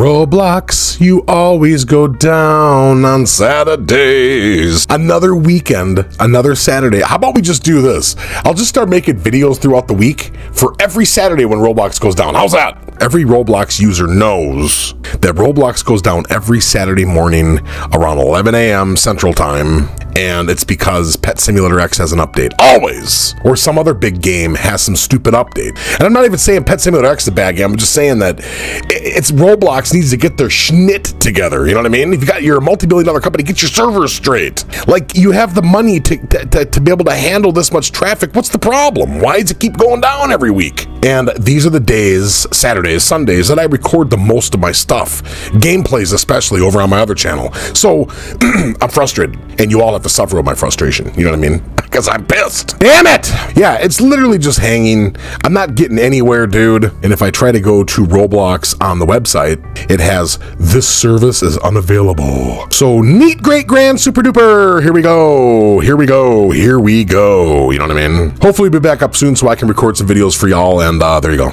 Roblox, you always go down on Saturdays. Another weekend, another Saturday. How about we just do this? I'll just start making videos throughout the week for every Saturday when Roblox goes down. How's that? Every Roblox user knows that Roblox goes down every Saturday morning around 11 a.m. Central Time, and it's because Pet Simulator X has an update, always, or some other big game has some stupid update. And I'm not even saying Pet Simulator X is a bad game, I'm just saying that it's Roblox needs to get their schnit together, you know what I mean? If you got your multi-billion-dollar company, get your servers straight. Like, you have the money to be able to handle this much traffic. What's the problem? Why does it keep going down every week? And these are the days, Saturdays, Sundays, that I record the most of my stuff, gameplays especially, over on my other channel. So I'm frustrated, and you all have to suffer with my frustration, you know what I mean? Because I'm pissed. Damn it! Yeah, it's literally just hanging. I'm not getting anywhere, dude. And if I try to go to Roblox on the website, it has, this service is unavailable. So neat, great, grand, super duper. Here we go, here we go, here we go. You know what I mean? Hopefully we'll be back up soon so I can record some videos for y'all. And there you go.